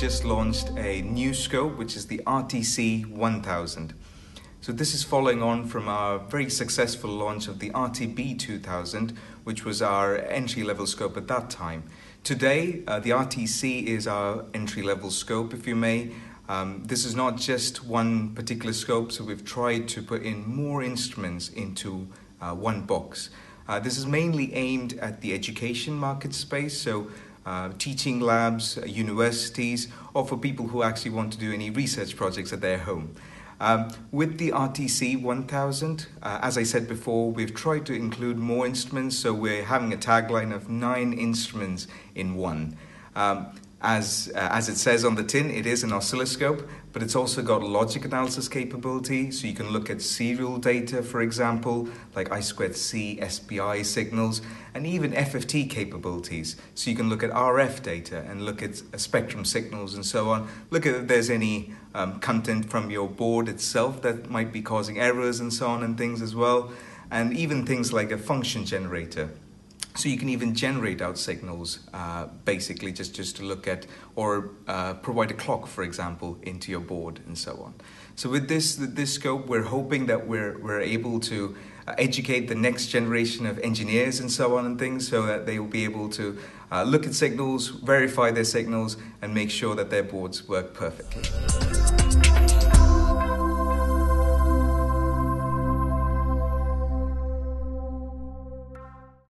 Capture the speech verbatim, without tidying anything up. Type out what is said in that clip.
just launched a new scope, which is the R T C one thousand. So this is following on from our very successful launch of the R T B two thousand, which was our entry-level scope at that time. Today, uh, the R T C is our entry-level scope, if you may. Um, this is not just one particular scope, so we've tried to put in more instruments into uh, one box. Uh, this is mainly aimed at the education market space, so uh, teaching labs, uh, universities, or for people who actually want to do any research projects at their home. Um, with the R T C one thousand, uh, as I said before, we've tried to include more instruments, so we're having a tagline of nine instruments in one. Um, As, uh, as it says on the tin, it is an oscilloscope, but it's also got logic analysis capability, so you can look at serial data, for example, like I two C, S P I signals, and even F F T capabilities. So you can look at R F data and look at spectrum signals and so on. Look at if there's any um, content from your board itself that might be causing errors and so on and things as well, and even things like a function generator. So you can even generate out signals, uh, basically, just, just to look at, or uh, provide a clock, for example, into your board and so on. So with this, this scope, we're hoping that we're, we're able to educate the next generation of engineers and so on and things, so that they will be able to uh, look at signals, verify their signals, and make sure that their boards work perfectly.